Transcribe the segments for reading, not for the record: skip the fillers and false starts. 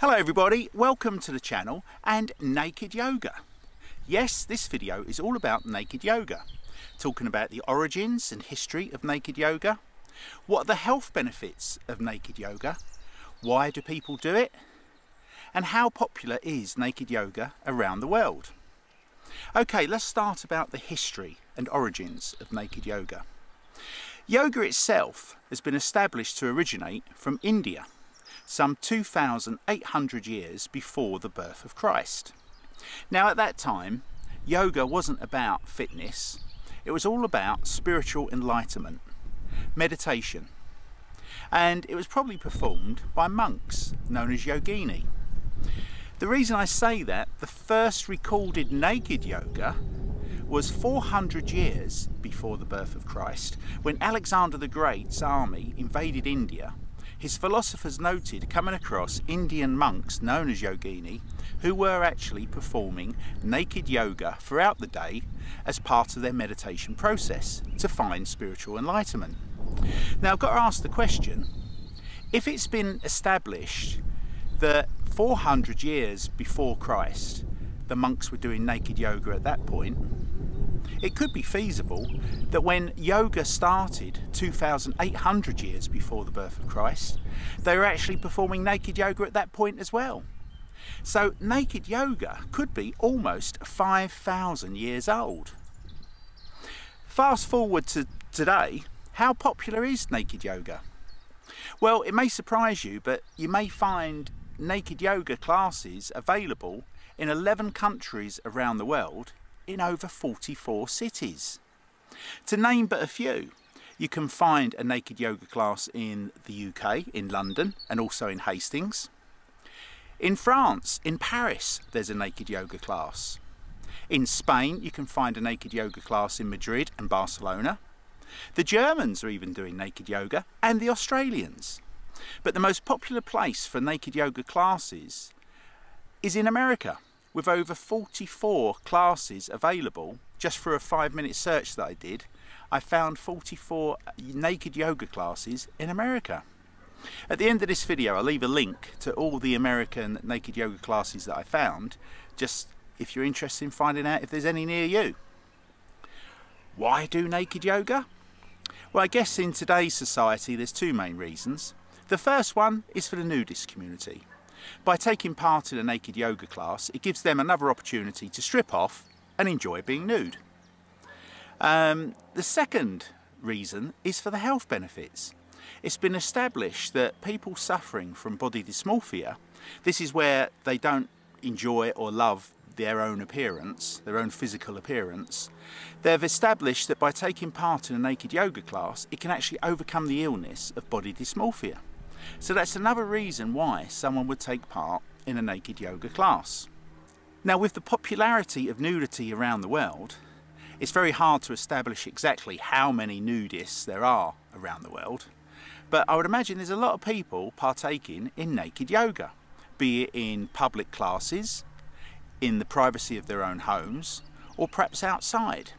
Hello everybody, welcome to the channel and naked yoga. Yes, this video is all about naked yoga, talking about the origins and history of naked yoga, what are the health benefits of naked yoga, why do people do it, and how popular is naked yoga around the world. Okay, let's start about the history and origins of naked yoga. Yoga itself has been established to originate from India, some 2,800 years before the birth of Christ. Now at that time, yoga wasn't about fitness, it was all about spiritual enlightenment, meditation, and it was probably performed by monks known as yogini. The reason I say that, the first recorded naked yoga was 400 years before the birth of Christ, when Alexander the Great's army invaded India. His philosophers noted coming across Indian monks known as yogini who were actually performing naked yoga throughout the day as part of their meditation process to find spiritual enlightenment. Now I've got to ask the question, if it's been established that 400 years before Christ the monks were doing naked yoga at that point, it could be feasible that when yoga started 2,800 years before the birth of Christ, they were actually performing naked yoga at that point as well. So naked yoga could be almost 5,000 years old. Fast forward to today, how popular is naked yoga? Well, it may surprise you, but you may find naked yoga classes available in 11 countries around the world, in over 44 cities. To name but a few, you can find a naked yoga class in the UK, in London, and also in Hastings. In France, in Paris, there's a naked yoga class. In Spain, you can find a naked yoga class in Madrid and Barcelona. The Germans are even doing naked yoga, and the Australians. But the most popular place for naked yoga classes is in America, with over 44 classes available. Just for a 5-minute search that I did, I found 44 naked yoga classes in America. At the end of this video, I'll leave a link to all the American naked yoga classes that I found, just if you're interested in finding out if there's any near you. Why do naked yoga? Well, I guess in today's society, there's two main reasons. The first one is for the nudist community. By taking part in a naked yoga class, it gives them another opportunity to strip off and enjoy being nude. The second reason is for the health benefits. It's been established that people suffering from body dysmorphia, this is where they don't enjoy or love their own appearance, their own physical appearance, they've established that by taking part in a naked yoga class, it can actually overcome the illness of body dysmorphia. So that's another reason why someone would take part in a naked yoga class. Now, with the popularity of nudity around the world, it's very hard to establish exactly how many nudists there are around the world, but I would imagine there's a lot of people partaking in naked yoga, be it in public classes, in the privacy of their own homes, or perhaps outside.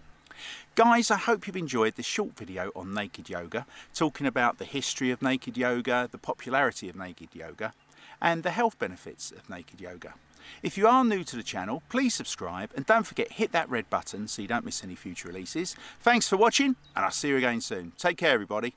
Guys, I hope you've enjoyed this short video on naked yoga, talking about the history of naked yoga, the popularity of naked yoga, and the health benefits of naked yoga. If you are new to the channel, please subscribe and don't forget, hit that red button so you don't miss any future releases. Thanks for watching and I'll see you again soon. Take care, everybody.